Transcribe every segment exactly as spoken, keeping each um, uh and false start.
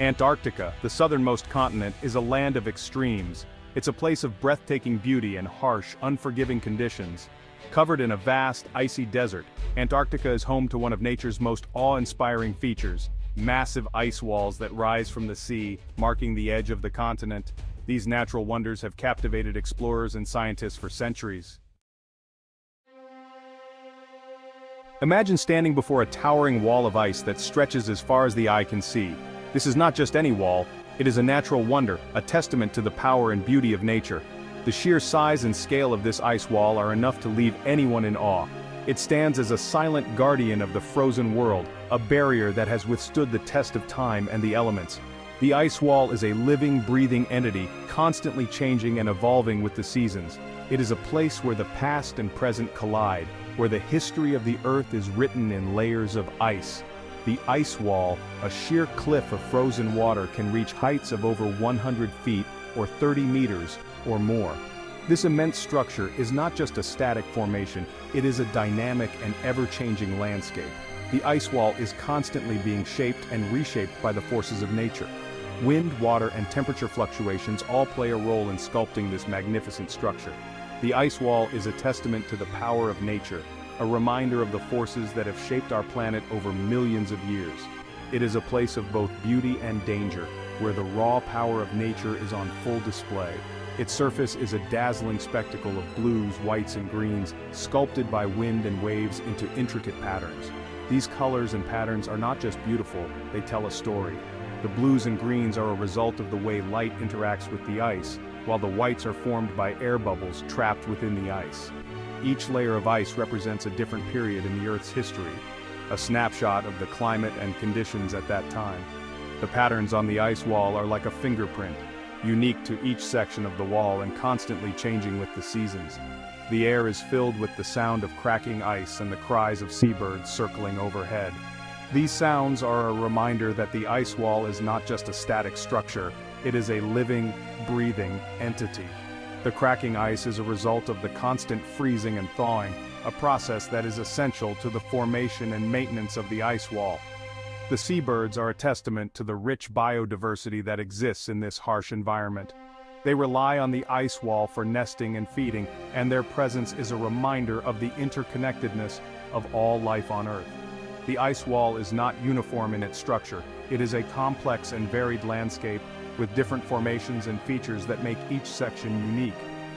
Antarctica, the southernmost continent, is a land of extremes. It's a place of breathtaking beauty and harsh, unforgiving conditions. Covered in a vast, icy desert, Antarctica is home to one of nature's most awe-inspiring features, massive ice walls that rise from the sea, marking the edge of the continent. These natural wonders have captivated explorers and scientists for centuries. Imagine standing before a towering wall of ice that stretches as far as the eye can see. This is not just any wall, it is a natural wonder, a testament to the power and beauty of nature. The sheer size and scale of this ice wall are enough to leave anyone in awe. It stands as a silent guardian of the frozen world, a barrier that has withstood the test of time and the elements. The ice wall is a living, breathing entity, constantly changing and evolving with the seasons. It is a place where the past and present collide, where the history of the Earth is written in layers of ice. The ice wall, a sheer cliff of frozen water, can reach heights of over one hundred feet, or thirty meters, or more. This immense structure is not just a static formation, it is a dynamic and ever-changing landscape. The ice wall is constantly being shaped and reshaped by the forces of nature. Wind, water, and temperature fluctuations all play a role in sculpting this magnificent structure. The ice wall is a testament to the power of nature, a reminder of the forces that have shaped our planet over millions of years. It is a place of both beauty and danger, where the raw power of nature is on full display. Its surface is a dazzling spectacle of blues, whites, and greens, sculpted by wind and waves into intricate patterns. These colors and patterns are not just beautiful, they tell a story. The blues and greens are a result of the way light interacts with the ice, while the whites are formed by air bubbles trapped within the ice. Each layer of ice represents a different period in the Earth's history, a snapshot of the climate and conditions at that time. The patterns on the ice wall are like a fingerprint, unique to each section of the wall and constantly changing with the seasons. The air is filled with the sound of cracking ice and the cries of seabirds circling overhead. These sounds are a reminder that the ice wall is not just a static structure, it is a living, breathing entity. The cracking ice is a result of the constant freezing and thawing, a process that is essential to the formation and maintenance of the ice wall. The seabirds are a testament to the rich biodiversity that exists in this harsh environment. They rely on the ice wall for nesting and feeding, and their presence is a reminder of the interconnectedness of all life on Earth. The ice wall is not uniform in its structure. It is a complex and varied landscape, with different formations and features that make each section unique.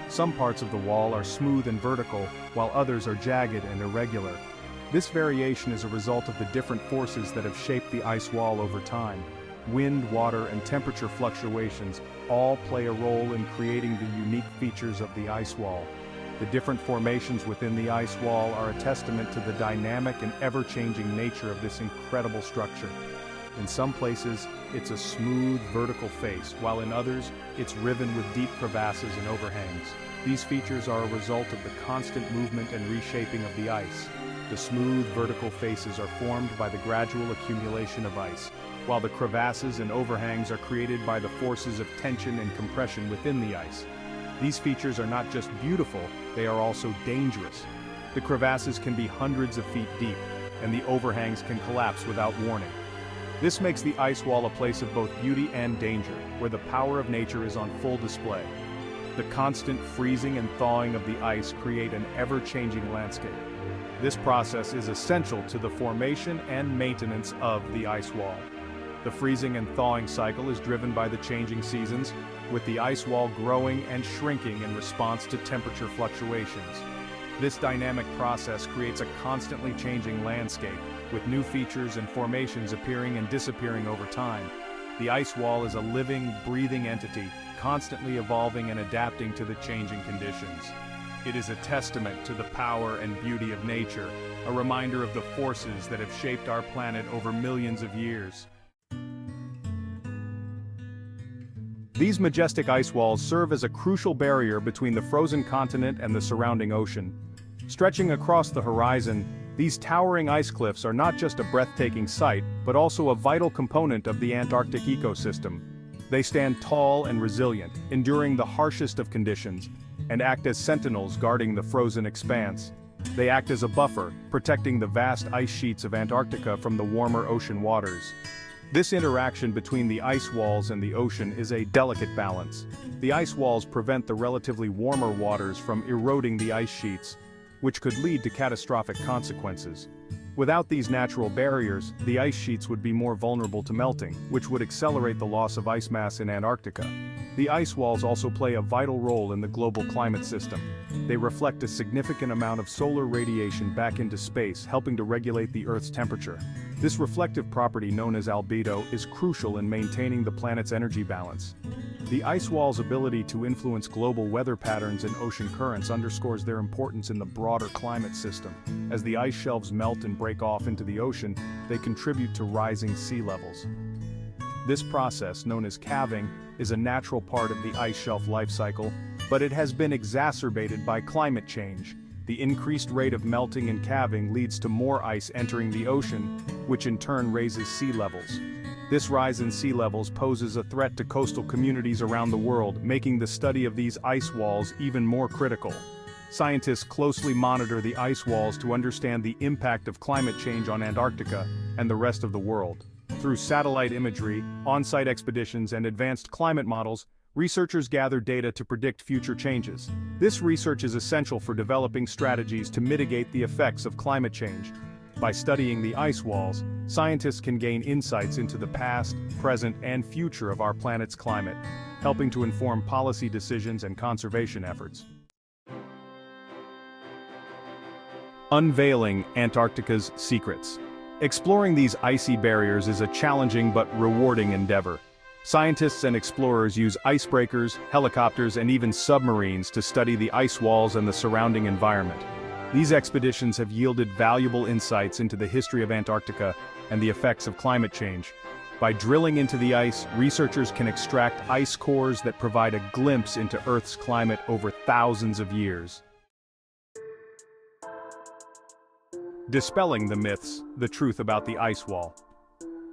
Some parts of the wall are smooth and vertical, while others are jagged and irregular. This variation is a result of the different forces that have shaped the ice wall over time. Wind, water, and temperature fluctuations all play a role in creating the unique features of the ice wall. The different formations within the ice wall are a testament to the dynamic and ever-changing nature of this incredible structure. In some places, it's a smooth, vertical face, while in others, it's riven with deep crevasses and overhangs. These features are a result of the constant movement and reshaping of the ice. The smooth, vertical faces are formed by the gradual accumulation of ice, while the crevasses and overhangs are created by the forces of tension and compression within the ice. These features are not just beautiful, they are also dangerous. The crevasses can be hundreds of feet deep, and the overhangs can collapse without warning. This makes the ice wall a place of both beauty and danger, where the power of nature is on full display. The constant freezing and thawing of the ice create an ever-changing landscape. This process is essential to the formation and maintenance of the ice wall. The freezing and thawing cycle is driven by the changing seasons, with the ice wall growing and shrinking in response to temperature fluctuations. This dynamic process creates a constantly changing landscape, with new features and formations appearing and disappearing over time. The ice wall is a living, breathing entity, constantly evolving and adapting to the changing conditions. It is a testament to the power and beauty of nature, a reminder of the forces that have shaped our planet over millions of years. These majestic ice walls serve as a crucial barrier between the frozen continent and the surrounding ocean. Stretching across the horizon, these towering ice cliffs are not just a breathtaking sight, but also a vital component of the Antarctic ecosystem. They stand tall and resilient, enduring the harshest of conditions, and act as sentinels guarding the frozen expanse. They act as a buffer, protecting the vast ice sheets of Antarctica from the warmer ocean waters. This interaction between the ice walls and the ocean is a delicate balance. The ice walls prevent the relatively warmer waters from eroding the ice sheets, which could lead to catastrophic consequences. Without these natural barriers, the ice sheets would be more vulnerable to melting, which would accelerate the loss of ice mass in Antarctica. The ice walls also play a vital role in the global climate system. They reflect a significant amount of solar radiation back into space, helping to regulate the Earth's temperature. This reflective property, known as albedo, is crucial in maintaining the planet's energy balance. The ice wall's ability to influence global weather patterns and ocean currents underscores their importance in the broader climate system. As the ice shelves melt and break off into the ocean, they contribute to rising sea levels. This process, known as calving, is a natural part of the ice shelf life cycle, but it has been exacerbated by climate change. The increased rate of melting and calving leads to more ice entering the ocean, which in turn raises sea levels. This rise in sea levels poses a threat to coastal communities around the world, making the study of these ice walls even more critical. Scientists closely monitor the ice walls to understand the impact of climate change on Antarctica and the rest of the world. Through satellite imagery, on-site expeditions, and advanced climate models, researchers gather data to predict future changes. This research is essential for developing strategies to mitigate the effects of climate change. By studying the ice walls, scientists can gain insights into the past, present, and future of our planet's climate, helping to inform policy decisions and conservation efforts. Unveiling Antarctica's secrets. Exploring these icy barriers is a challenging but rewarding endeavor. Scientists and explorers use icebreakers, helicopters, and even submarines to study the ice walls and the surrounding environment. These expeditions have yielded valuable insights into the history of Antarctica and the effects of climate change. By drilling into the ice, researchers can extract ice cores that provide a glimpse into Earth's climate over thousands of years. Dispelling the myths, the truth about the ice wall.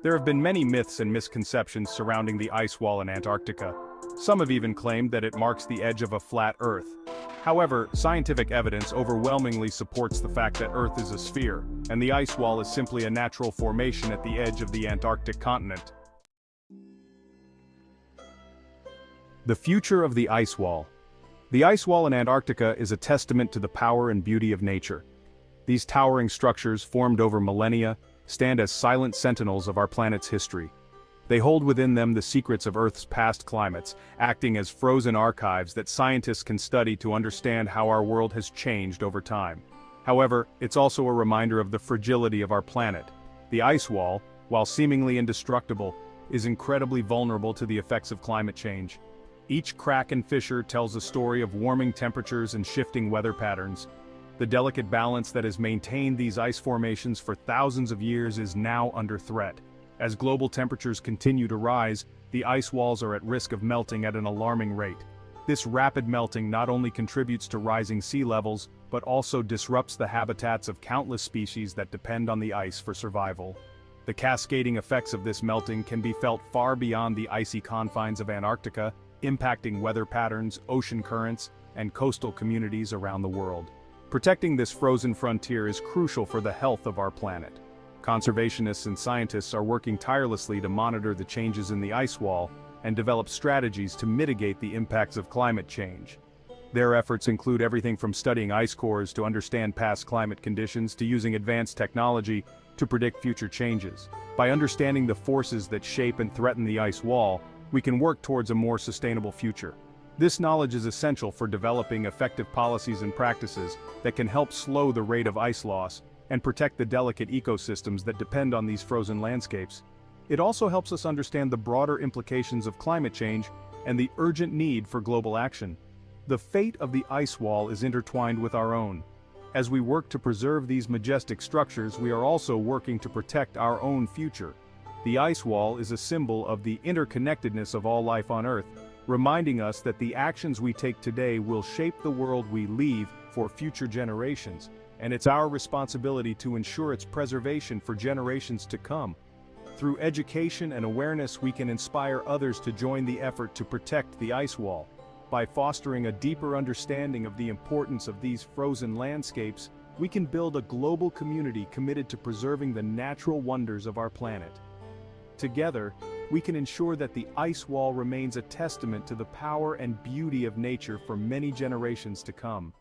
There have been many myths and misconceptions surrounding the ice wall in Antarctica. Some have even claimed that it marks the edge of a flat Earth. However, scientific evidence overwhelmingly supports the fact that Earth is a sphere, and the ice wall is simply a natural formation at the edge of the Antarctic continent. The future of the ice wall. The ice wall in Antarctica is a testament to the power and beauty of nature. These towering structures, formed over millennia, stand as silent sentinels of our planet's history. They hold within them the secrets of Earth's past climates, acting as frozen archives that scientists can study to understand how our world has changed over time. However, it's also a reminder of the fragility of our planet. The ice wall, while seemingly indestructible, is incredibly vulnerable to the effects of climate change. Each crack and fissure tells a story of warming temperatures and shifting weather patterns. The delicate balance that has maintained these ice formations for thousands of years is now under threat. As global temperatures continue to rise, the ice walls are at risk of melting at an alarming rate. This rapid melting not only contributes to rising sea levels, but also disrupts the habitats of countless species that depend on the ice for survival. The cascading effects of this melting can be felt far beyond the icy confines of Antarctica, impacting weather patterns, ocean currents, and coastal communities around the world. Protecting this frozen frontier is crucial for the health of our planet. Conservationists and scientists are working tirelessly to monitor the changes in the ice wall and develop strategies to mitigate the impacts of climate change. Their efforts include everything from studying ice cores to understand past climate conditions to using advanced technology to predict future changes. By understanding the forces that shape and threaten the ice wall, we can work towards a more sustainable future. This knowledge is essential for developing effective policies and practices that can help slow the rate of ice loss and protect the delicate ecosystems that depend on these frozen landscapes. It also helps us understand the broader implications of climate change and the urgent need for global action. The fate of the ice wall is intertwined with our own. As we work to preserve these majestic structures, we are also working to protect our own future. The ice wall is a symbol of the interconnectedness of all life on Earth, reminding us that the actions we take today will shape the world we leave for future generations, and it's our responsibility to ensure its preservation for generations to come. Through education and awareness, we can inspire others to join the effort to protect the ice wall. By fostering a deeper understanding of the importance of these frozen landscapes, we can build a global community committed to preserving the natural wonders of our planet. Together, we can ensure that the ice wall remains a testament to the power and beauty of nature for many generations to come.